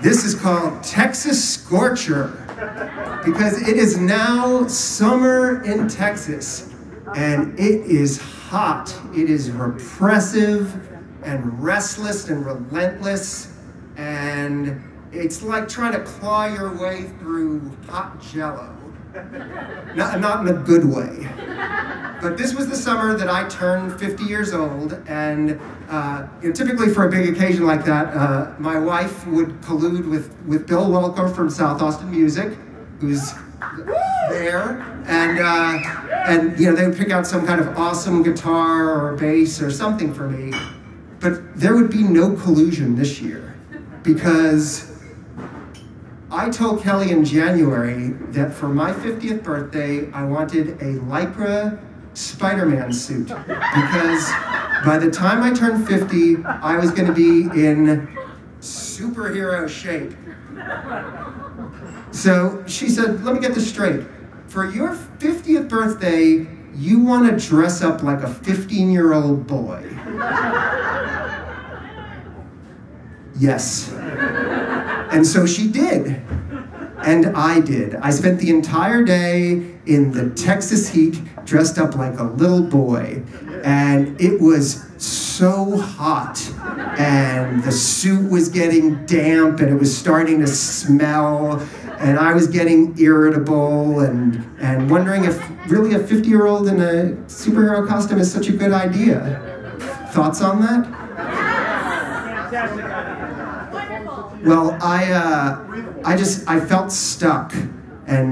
This is called Texas Scorcher because it is now summer in Texas and it is hot. It is repressive and restless and relentless, and it's like trying to claw your way through hot jello. Not in a good way. But this was the summer that I turned 50 years old, and typically for a big occasion like that, my wife would collude with Bill Welker from South Austin Music, who's there, and you know, they would pick out some kind of awesome guitar or bass or something for me. But there would be no collusion this year because I told Kelly in January that for my 50th birthday, I wanted a Lycra Spider-Man suit, because by the time I turned 50, I was going to be in superhero shape. So she said, let me get this straight. For your 50th birthday, you want to dress up like a 15-year-old boy. Yes. And so she did, and I did. I spent the entire day in the Texas heat dressed up like a little boy, and it was so hot, and the suit was getting damp, and it was starting to smell, and I was getting irritable, and wondering if really a 50-year-old in a superhero costume is such a good idea. Thoughts on that? Well, I felt stuck, and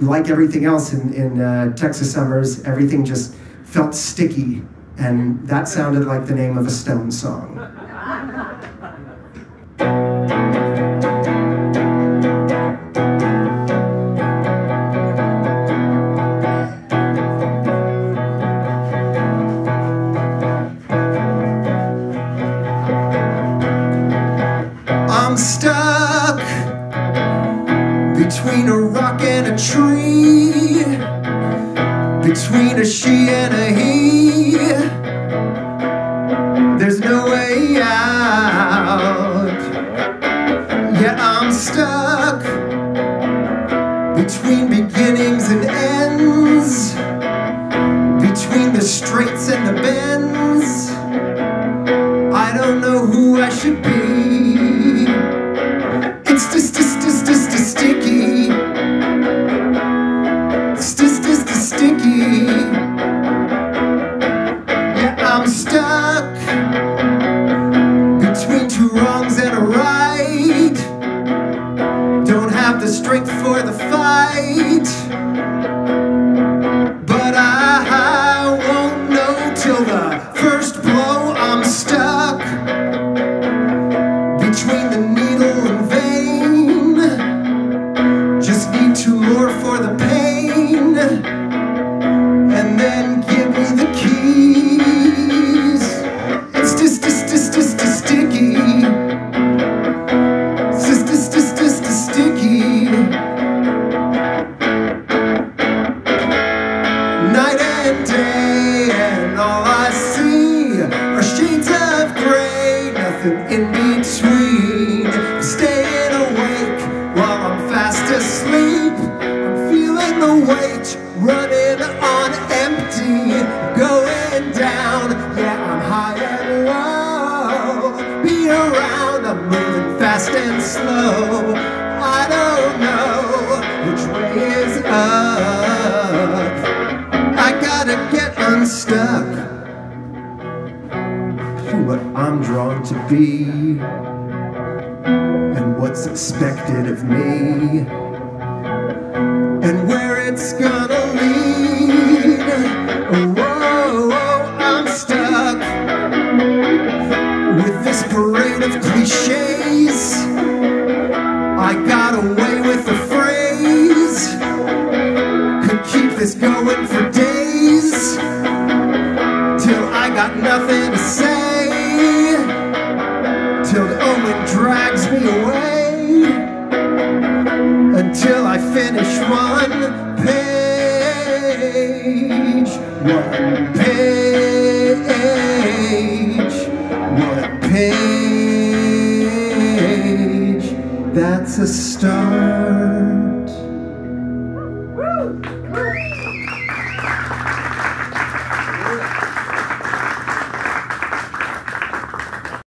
like everything else in Texas summers, everything just felt sticky, and that sounded like the name of a Stones song. I'm stuck between a rock and a tree, between a she and a he. There's no way out. Yeah, I'm stuck between beginnings and ends, between the straights and the bends. I don't know who I should be. It's sticky. Sticky. Yeah, I'm stuck between two wrongs and a right. Don't have the strength for the fight, but I won't know till the first blow. I'm stuck between the needle and vein. Two more for the pain, and then give me the keys. It's sticky. Sticky. Night and day, and all I see are shades of gray, nothing in between. I'm staying awake while I'm fast asleep. Weight running on empty, going down. Yeah, I'm high and low. Beat around, I'm moving fast and slow. I don't know which way is up. I gotta get unstuck. What I'm drawn to be, and what's expected of me, and where it's gonna lead. Whoa, I'm stuck with this parade of cliches. I got away with a phrase, could keep this going for days, till I got nothing to say, till Owen drags me away, until I finish one page, that's a start.